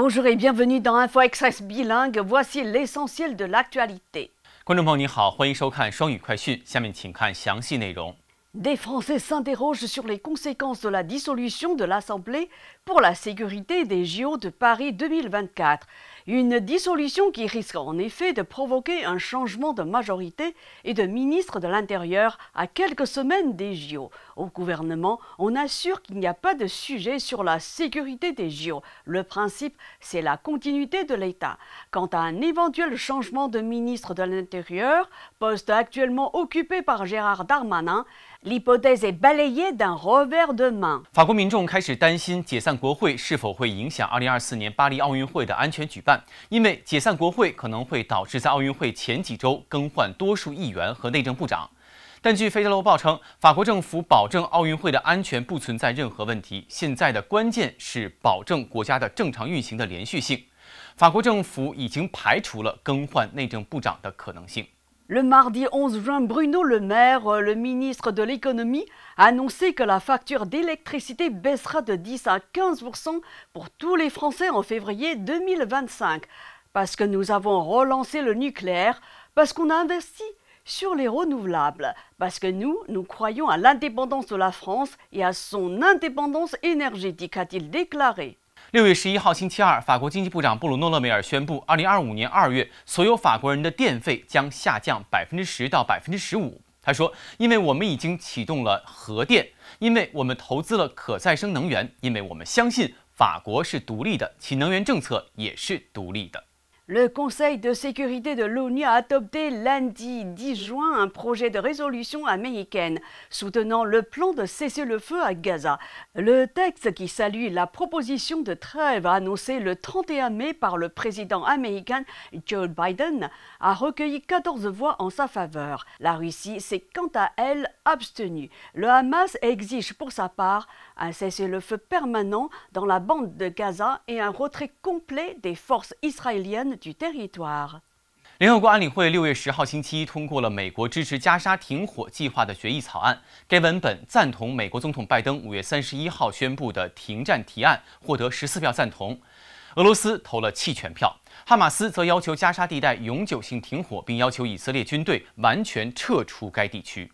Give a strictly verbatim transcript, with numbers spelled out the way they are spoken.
Bonjour et bienvenue dans Info Express bilingue. Voici l'essentiel de l'actualité. Des Français s'interrogent sur les conséquences de la dissolution de l'Assemblée pour la sécurité des J O de Paris deux mille vingt-quatre. Une dissolution qui risque en effet de provoquer un changement de majorité et de ministre de l'Intérieur à quelques semaines des J O. Au gouvernement, on assure qu'il n'y a pas de sujet sur la sécurité des J O. Le principe, c'est la continuité de l'État. Quant à un éventuel changement de ministre de l'Intérieur, poste actuellement occupé par Gérard Darmanin, l'hypothèse est balayée d'un revers de main. Le mardi onze juin, Bruno Le Maire, le ministre de l'économie, a annoncé que la facture d'électricité baissera de dix à quinze pour cent pour tous les Français en février deux mille vingt-cinq. Parce que nous avons relancé le nucléaire, parce qu'on a investi sur les renouvelables, parce que nous, nous croyons à l'indépendance de la France et à son indépendance énergétique, a-t-il déclaré. six月十一号星期二，法国经济部长布鲁诺·勒梅尔宣布，二零二五年二月，所有法国人的电费将下降 百分之十到百分之十五。他说：“因为我们已经启动了核电，因为我们投资了可再生能源，因为我们相信法国是独立的，其能源政策也是独立的。” Le Conseil de sécurité de l'ONU a adopté lundi dix juin un projet de résolution américaine soutenant le plan de cessez-le-feu à Gaza. Le texte qui salue la proposition de trêve annoncée le trente et un mai par le président américain Joe Biden a recueilli quatorze voix en sa faveur. La Russie s'est quant à elle abstenue. Le Hamas exige pour sa part un cessez-le-feu permanent dans la bande de Gaza et un retrait complet des forces israéliennes du territoire. 联合国安理会六月十号星期一通过了美国支持加沙停火计划的决议草案。该文本赞同美国总统拜登五月三十一号宣布的停战提案，获得十四票赞同。俄罗斯投了弃权票，哈马斯则要求加沙地带永久性停火，并要求以色列军队完全撤出该地区。